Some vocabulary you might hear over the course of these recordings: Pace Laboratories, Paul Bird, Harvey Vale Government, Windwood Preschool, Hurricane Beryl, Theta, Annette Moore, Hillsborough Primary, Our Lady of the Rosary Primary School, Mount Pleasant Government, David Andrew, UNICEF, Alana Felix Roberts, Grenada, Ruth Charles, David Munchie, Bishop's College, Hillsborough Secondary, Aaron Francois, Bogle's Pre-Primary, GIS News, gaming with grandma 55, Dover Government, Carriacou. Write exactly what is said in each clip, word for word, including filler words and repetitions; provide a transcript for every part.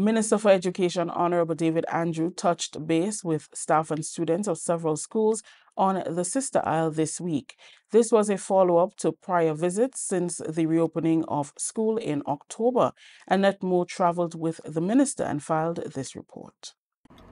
Minister for Education Honorable David Andrew touched base with staff and students of several schools on the Sister Isle this week. This was a follow-up to prior visits since the reopening of school in October. Annette Moore traveled with the minister and filed this report.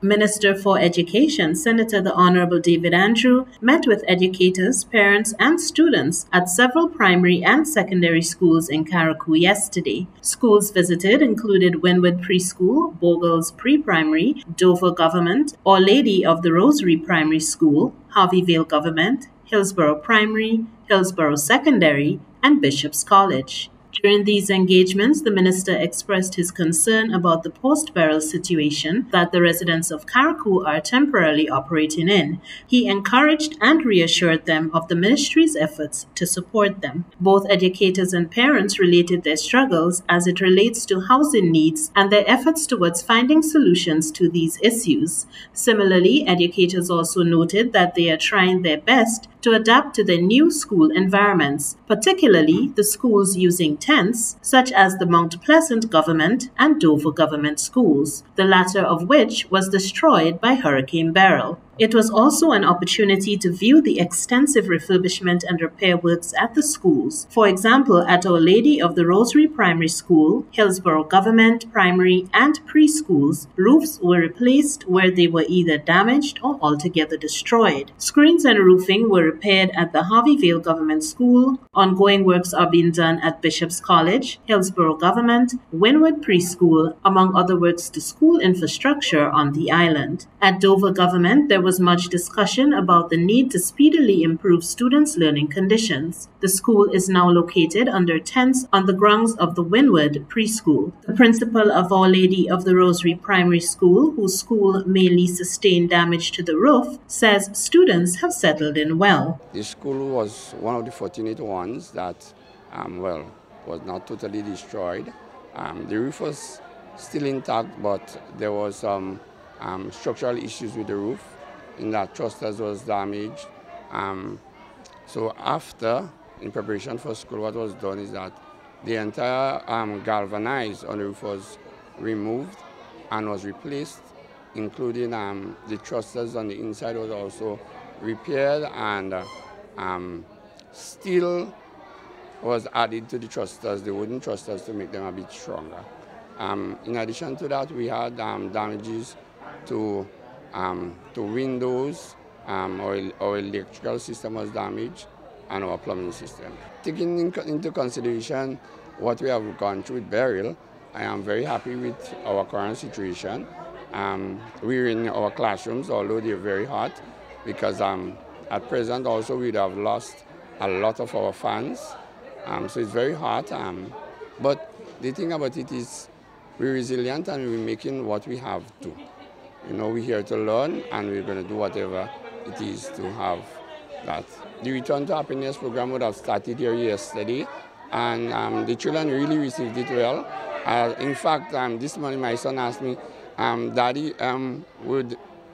Minister for Education, Senator the Honorable David Andrew, met with educators, parents and students at several primary and secondary schools in Carriacou yesterday. Schools visited included Windwood Preschool, Bogle's Pre-Primary, Dover Government, Our Lady of the Rosary Primary School, Harvey Vale Government, Hillsborough Primary, Hillsborough Secondary and Bishop's College. During these engagements, the minister expressed his concern about the post-Beryl situation that the residents of Carriacou are temporarily operating in. He encouraged and reassured them of the ministry's efforts to support them. Both educators and parents related their struggles as it relates to housing needs and their efforts towards finding solutions to these issues. Similarly, educators also noted that they are trying their best to adapt to the new school environments, particularly the schools using tents, such as the Mount Pleasant Government and Dover Government schools, the latter of which was destroyed by Hurricane Beryl. It was also an opportunity to view the extensive refurbishment and repair works at the schools, for example at Our Lady of the Rosary Primary School, Hillsborough Government, Primary and Preschools. Roofs were replaced where they were either damaged or altogether destroyed. Screens and roofing were repaired at the Harvey Vale Government School. Ongoing works are being done at Bishop's College, Hillsborough Government, Windwood Preschool, among other works to school infrastructure on the island. At Dover Government, there was There was much discussion about the need to speedily improve students' learning conditions. The school is now located under tents on the grounds of the Windwood Preschool. The principal of Our Lady of the Rosary Primary School, whose school mainly sustained damage to the roof, says students have settled in well. The school was one of the fortunate ones that, um, well, was not totally destroyed. Um, the roof was still intact, but there was some um, structural issues with the roof, in that trusses was damaged. Um, so after, in preparation for school, what was done is that the entire um, galvanized on the roof was removed and was replaced, including um, the trusses on the inside was also repaired, and uh, um, steel was added to the trusses, the wooden trusses, to make them a bit stronger. Um, in addition to that, we had um, damages to Um, to windows, um, our, our electrical system was damaged, and our plumbing system. Taking in, into consideration what we have gone through with Beryl, I am very happy with our current situation. Um, we're in our classrooms, although they're very hot, because um, at present also we'd have lost a lot of our fans, um, so it's very hot. Um, but the thing about it is we're resilient and we're making what we have to. You know, we're here to learn, and we're going to do whatever it is to have that. The Return to Happiness program would have started here yesterday, and um, the children really received it well. Uh, in fact, um, this morning my son asked me, um, Daddy, um, would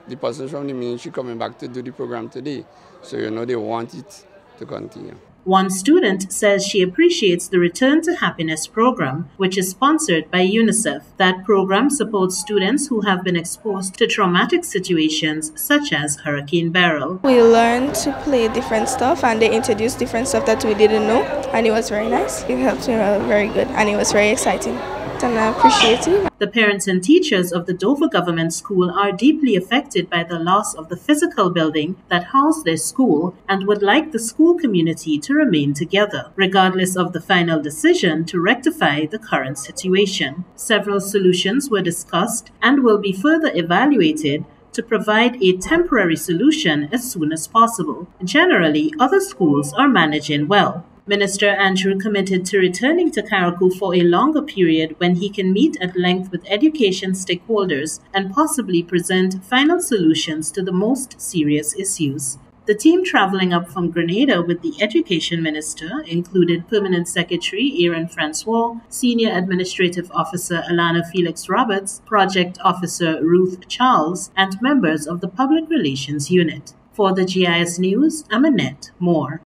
the person from the ministry coming back to do the program today? So, you know, they want it to continue. One student says she appreciates the Return to Happiness program, which is sponsored by UNICEF. That program supports students who have been exposed to traumatic situations such as Hurricane Beryl. We learned to play different stuff, and they introduced different stuff that we didn't know, and it was very nice. It helped me very good, and it was very exciting. And I appreciate it. The parents and teachers of the Dover Government School are deeply affected by the loss of the physical building that housed their school and would like the school community to remain together, regardless of the final decision to rectify the current situation. Several solutions were discussed and will be further evaluated to provide a temporary solution as soon as possible. Generally, other schools are managing well. Minister Andrew committed to returning to Carriacou for a longer period when he can meet at length with education stakeholders and possibly present final solutions to the most serious issues. The team traveling up from Grenada with the Education Minister included Permanent Secretary Aaron Francois, Senior Administrative Officer Alana Felix Roberts, Project Officer Ruth Charles, and members of the Public Relations Unit. For the G I S News, I'm Annette Moore.